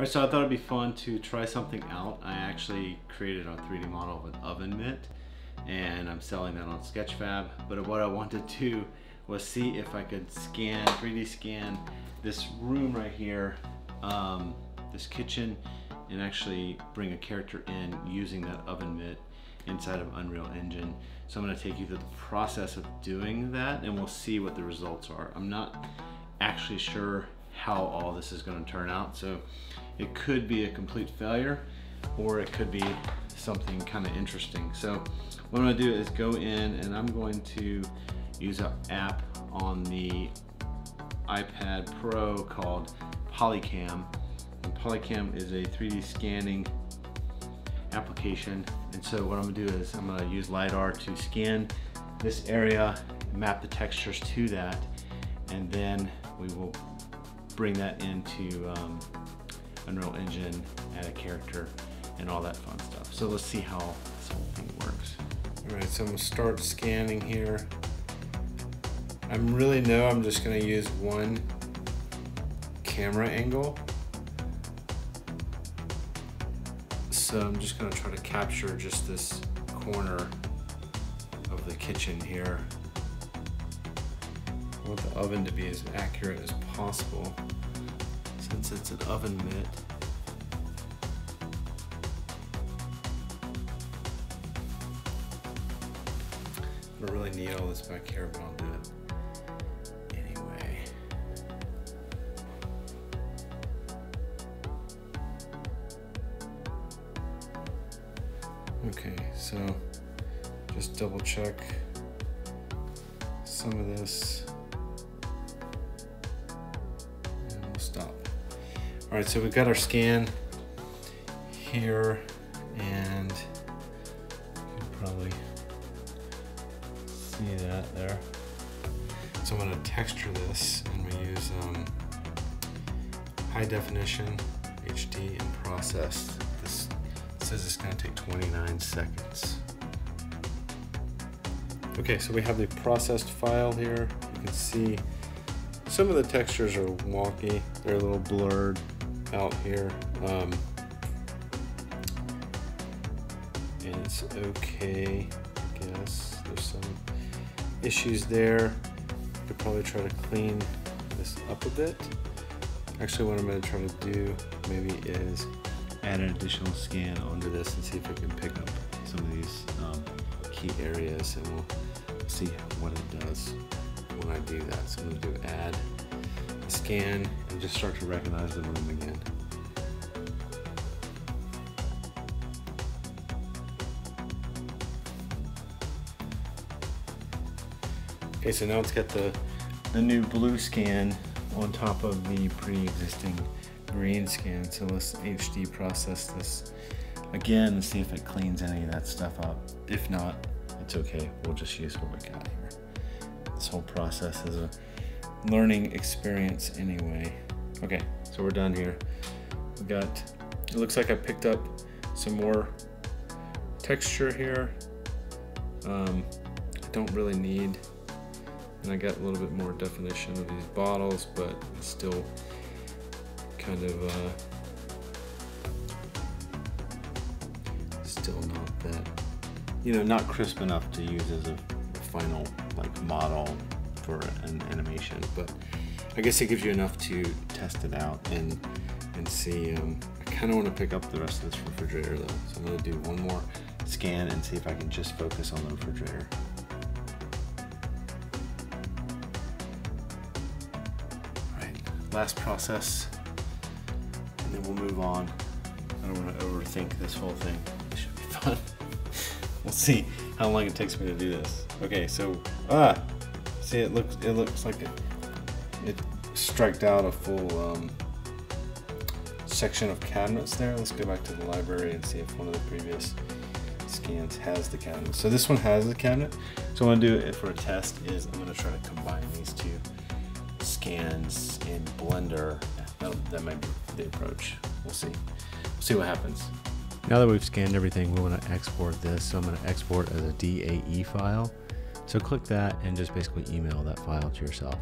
All right, so I thought it'd be fun to try something out. I actually created a 3D model of an oven mitt, and I'm selling that on Sketchfab. But what I wanted to do was see if I could scan, 3D scan this room right here, this kitchen, and actually bring a character in using that oven mitt inside of Unreal Engine. So I'm gonna take you through the process of doing that, and we'll see what the results are. I'm not actually sure how all this is gonna turn out. So it could be a complete failure, or it could be something kind of interesting. So what I'm gonna do is go in, and I'm going to use an app on the iPad Pro called Polycam. And Polycam is a 3D scanning application. And so what I'm gonna do is I'm gonna use LiDAR to scan this area, map the textures to that, and then we will bring that into Unreal Engine, add a character, and all that fun stuff. So let's see how this whole thing works. All right, so I'm gonna start scanning here. I'm just gonna use one camera angle. So I'm just gonna try to capture just this corner of the kitchen here. I want the oven to be as accurate as possible since it's an oven mitt. I don't really need all this back here, but I'll do it. Okay, so just double check some of this and we'll stop. All right, so we've got our scan here, and you can probably see that there. So I'm gonna texture this, and we use high definition, HD, and processed. Says it's going to take 29 seconds. Okay, so we have the processed file here. You can see some of the textures are wonky. They're a little blurred out here. And it's okay, I guess. There's some issues there. Could probably try to clean this up a bit. Actually, what I'm going to try to do maybe is add an additional scan onto this and see if we can pick up some of these key areas, and we'll see what it does when I do that. So I'm gonna do add a scan and just start to recognize the room again. Okay, so now it's got the new blue scan on top of the pre-existing green scan. So let's HD process this again and see if it cleans any of that stuff up. If not, it's okay. We'll just use what we got here. This whole process is a learning experience anyway. Okay, so we're done here. We got, it looks like I picked up some more texture here. I don't really need, and I got a little bit more definition of these bottles, but it's still kind of still not that, you know, not crisp enough to use as a final like model for an animation, but I guess it gives you enough to test it out and see. I kind of want to pick up the rest of this refrigerator though, so I'm going to do one more scan and see if I can just focus on the refrigerator. All right, last process. And then we'll move on. I don't want to overthink this whole thing. It should be fun. We'll see how long it takes me to do this. Okay, so see, it looks like it striked out a full section of cabinets there. Let's go back to the library and see if one of the previous scans has the cabinet. So this one has the cabinet. So what I'm gonna do for a test is I'm gonna try to combine these two scans in Blender. That might be the approach. We'll see. We'll see what happens. Now that we've scanned everything, we want to export this. So I'm going to export as a DAE file. So click that and just basically email that file to yourself.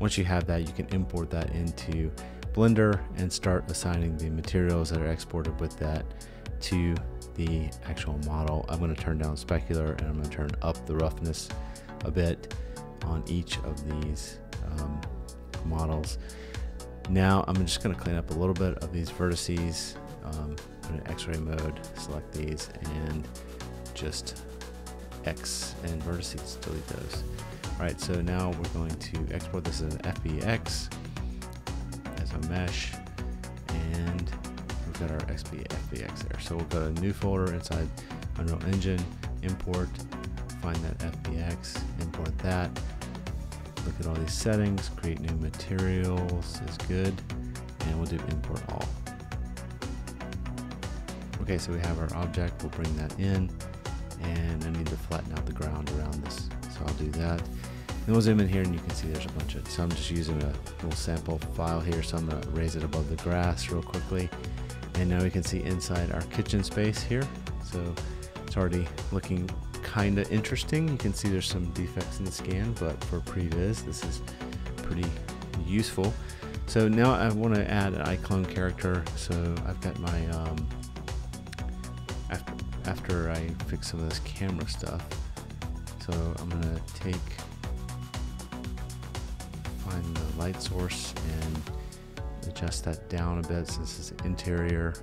Once you have that, you can import that into Blender and start assigning the materials that are exported with that to the actual model. I'm going to turn down specular and I'm going to turn up the roughness a bit on each of these models. Now I'm just going to clean up a little bit of these vertices, put in x-ray mode, select these and just X and vertices, delete those. All right, so now we're going to export this as an FBX, as a mesh, and we've got our XB FBX there. So we'll go to new folder inside Unreal Engine, import, find that FBX, import that, look at all these settings, create new materials is good, and we'll do import all. Okay, so we have our object, we'll bring that in, and I need to flatten out the ground around this. So I'll do that. And we'll zoom in here and you can see there's a bunch of, so I'm just using a little sample file here. So I'm gonna raise it above the grass real quickly. And now we can see inside our kitchen space here. So it's already looking kind of interesting. You can see there's some defects in the scan, but for previs, this is pretty useful. So now I wanna add an iClone character. So I've got my, after I fix some of this camera stuff. So I'm gonna find the light source and adjust that down a bit since it's an interior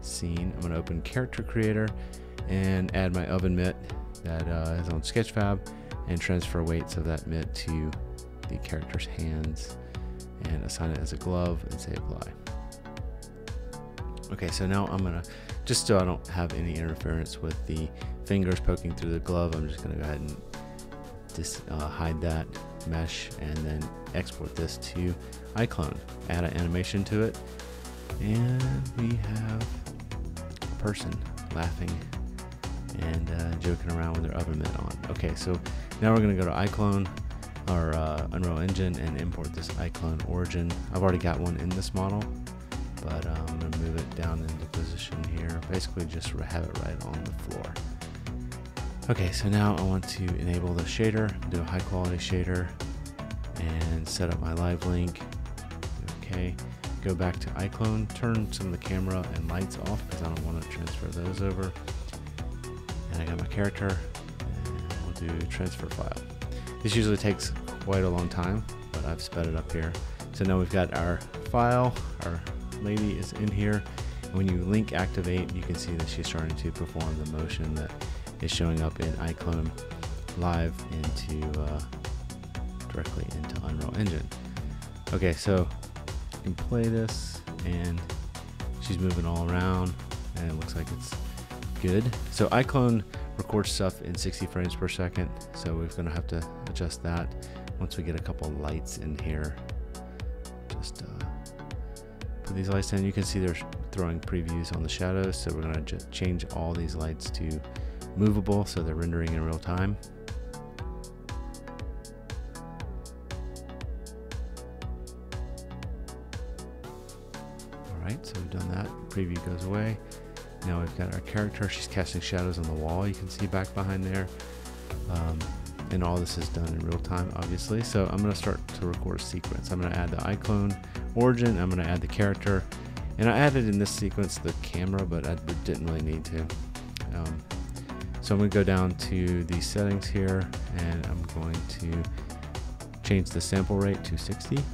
scene. I'm gonna open Character Creator and add my oven mitt that is on Sketchfab and transfer weights of that mitt to the character's hands and assign it as a glove and say apply. Okay, so now I'm gonna, just so I don't have any interference with the fingers poking through the glove, I'm just gonna go ahead and just hide that mesh and then export this to iClone. Add an animation to it. And we have a person laughing and joking around with their oven mitt on. Okay, so now we're gonna go to iClone, or Unreal Engine, and import this iClone origin. I've already got one in this model, but I'm gonna move it down into position here. Basically just have it right on the floor. Okay, so now I want to enable the shader, do a high quality shader and set up my Live Link. Okay, go back to iClone, turn some of the camera and lights off because I don't want to transfer those over. And I got my character and we'll do transfer file. This usually takes quite a long time, but I've sped it up here. So now we've got our file, our lady is in here. When you link activate, you can see that she's starting to perform the motion that is showing up in iClone Live into directly into Unreal Engine. Okay, so you can play this and she's moving all around and it looks like it's good. So iClone records stuff in 60 frames per second, so we're gonna have to adjust that once we get a couple lights in here. Just put these lights in. You can see they're throwing previews on the shadows, so we're going to change all these lights to movable so they're rendering in real time. Alright, so we've done that. Preview goes away. Now we've got our character. She's casting shadows on the wall, you can see back behind there. And all this is done in real time, obviously. So I'm going to start to record a sequence. I'm going to add the iClone origin, I'm going to add the character, and I added in this sequence the camera, but I didn't really need to. So I'm going to go down to the settings here and I'm going to change the sample rate to 60. I'm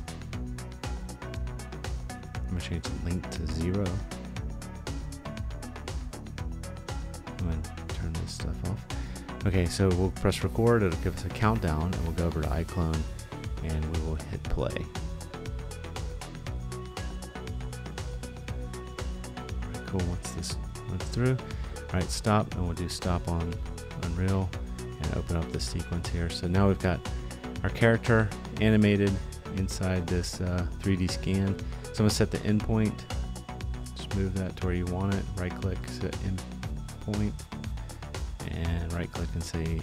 going to change the link to 0. I'm going to turn this stuff off. Okay, so we'll press record, it'll give us a countdown, and we'll go over to iClone and we will hit play. Right, cool, once this went through. All right, stop, and we'll do stop on Unreal and open up the sequence here. So now we've got our character animated inside this 3D scan. So I'm gonna set the endpoint, just move that to where you want it, right click, set endpoint, and right click and say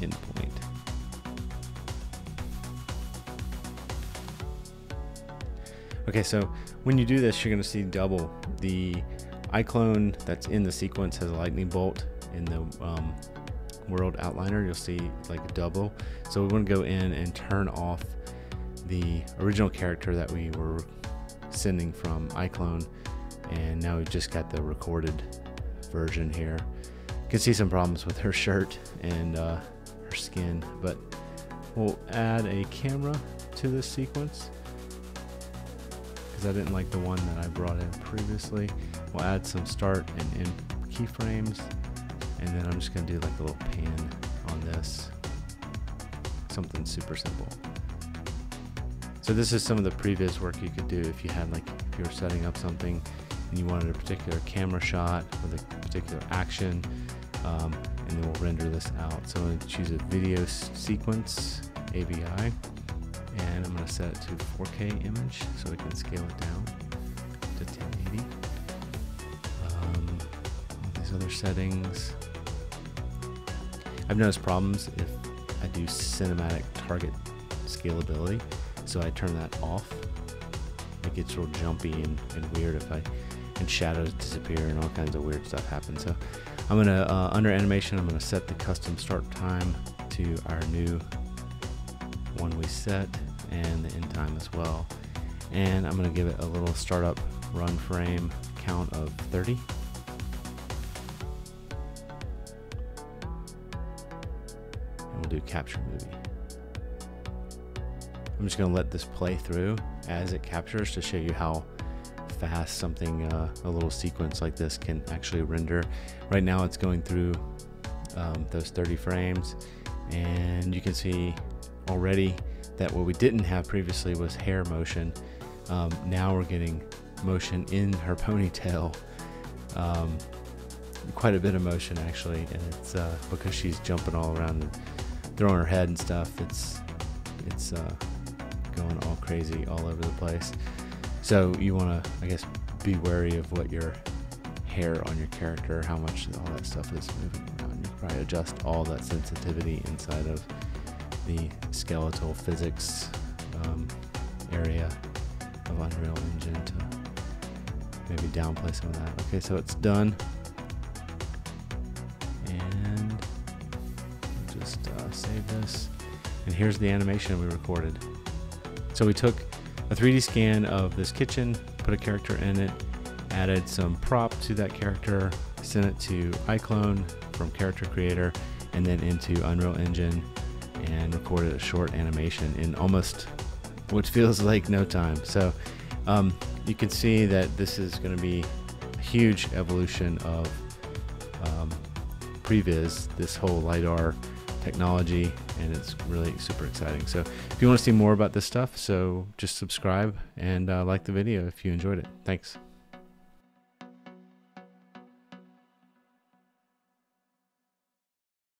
endpoint. Okay, so when you do this, you're gonna see double. The iClone that's in the sequence has a lightning bolt. In the world outliner, you'll see like a double. So we wanna go in and turn off the original character that we were sending from iClone, and now we've just got the recorded version here. You can see some problems with her shirt and her skin, but we'll add a camera to this sequence because I didn't like the one that I brought in previously. We'll add some start and end keyframes, and then I'm just going to do like a little pan on this, something super simple. So this is some of the previous work you could do if you had, like, if you were setting up something and you wanted a particular camera shot with a particular action, and then we'll render this out. So I'm going to choose a video sequence ABI, and I'm going to set it to 4K image so we can scale it down to 1080. All these other settings. I've noticed problems if I do cinematic target scalability, so I turn that off. It gets real jumpy and weird if I, and shadows disappear and all kinds of weird stuff happens. So I'm gonna, under animation, I'm gonna set the custom start time to our new one we set, and the end time as well. And I'm gonna give it a little startup run frame count of 30. And we'll do capture movie. I'm just gonna let this play through as it captures to show you how fast something, a little sequence like this can actually render. Right now it's going through those 30 frames, and you can see already that what we didn't have previously was hair motion. Now we're getting motion in her ponytail, quite a bit of motion actually, and it's because she's jumping all around and throwing her head and stuff. It's going all crazy all over the place. So you want to, I guess, be wary of what your hair on your character, how much all that stuff is moving around. You probably adjust all that sensitivity inside of the skeletal physics area of Unreal Engine to maybe downplay some of that. Okay, so it's done. And we'll just save this. And here's the animation we recorded. So we took a 3D scan of this kitchen, put a character in it, added some prop to that character, sent it to iClone from Character Creator, and then into Unreal Engine, and recorded a short animation in almost what feels like no time. So you can see that this is going to be a huge evolution of previs, this whole LiDAR technology, and it's really super exciting. So if you want to see more about this stuff, so just subscribe and like the video if you enjoyed it. Thanks.